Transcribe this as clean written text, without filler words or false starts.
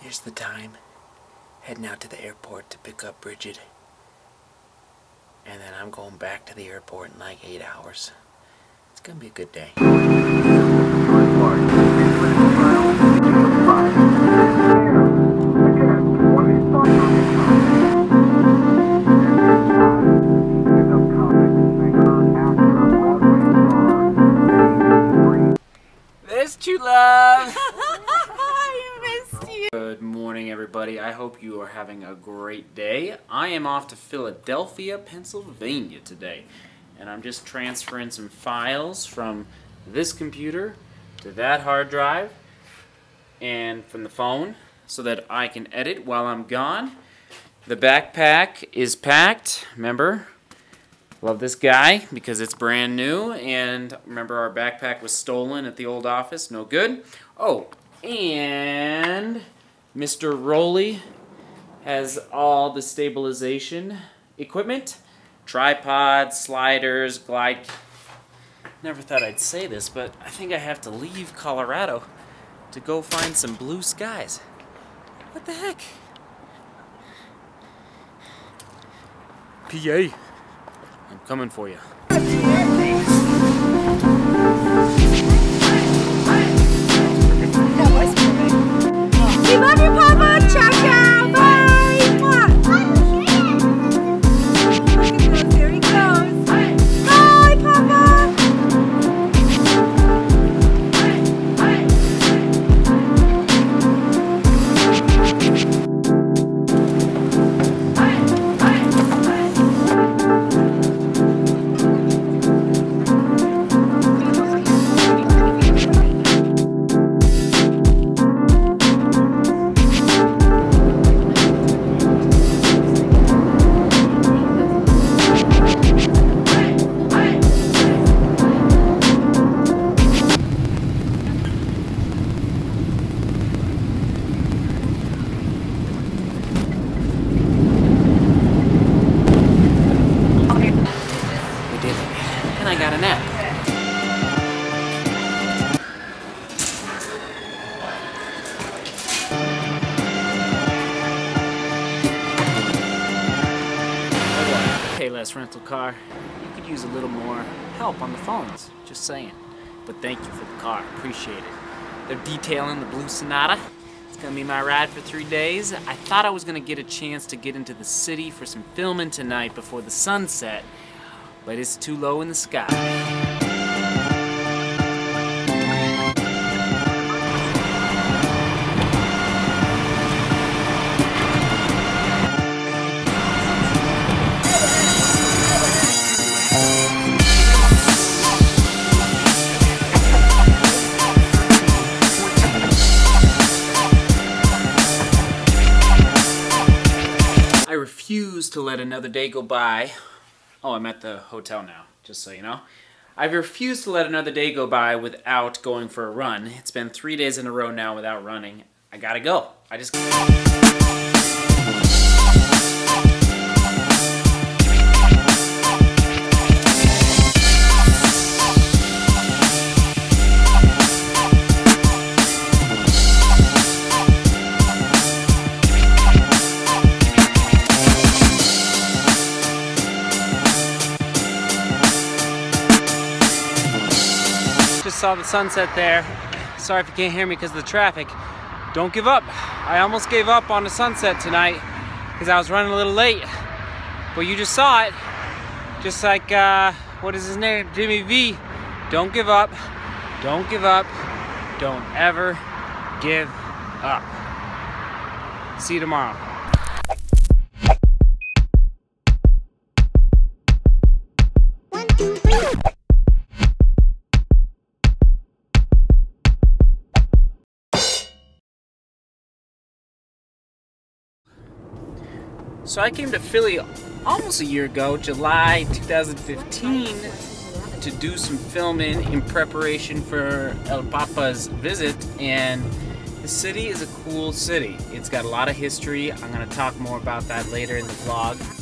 Here's the time. Heading out to the airport to pick up Bridget. And then I'm going back to the airport in like 8 hours. It's gonna be a good day. There's true love. Good morning, everybody. I hope you are having a great day. I am off to Philadelphia, Pennsylvania today, and I'm just transferring some files from this computer to that hard drive and from the phone so that I can edit while I'm gone. The backpack is packed, remember? Love this guy because it's brand new, and remember our backpack was stolen at the old office, no good. Oh, and Mr. Rolly has all the stabilization equipment. Tripods, sliders, glide... Never thought I'd say this, but I think I have to leave Colorado to go find some blue skies. What the heck? PA, I'm coming for you. We love you, Papa! Check out! Bye! Look, there he goes! Bye, Papa! Rental car, you could use a little more help on the phones, just saying. But thank you for the car, appreciate it. They're detailing the Blue Sonata. It's gonna be my ride for 3 days. I thought I was gonna get a chance to get into the city for some filming tonight before the sunset, but it's too low in the sky. To let another day go by. Oh, I'm at the hotel now, just so you know. I've refused to let another day go by without going for a run. It's been 3 days in a row now without running. I gotta go. I just... Saw the sunset there. Sorry if you can't hear me because of the traffic. Don't give up. I almost gave up on the sunset tonight because I was running a little late. But you just saw it. Just like, what is his name? Jimmy V. Don't give up. Don't give up. Don't ever give up. See you tomorrow. So I came to Philly almost a year ago, July 2015, to do some filming in preparation for El Papa's visit, and the city is a cool city. It's got a lot of history. I'm gonna talk more about that later in the vlog.